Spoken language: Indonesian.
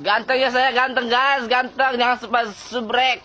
Ganteng ya saya, ganteng guys, ganteng jangan subrek.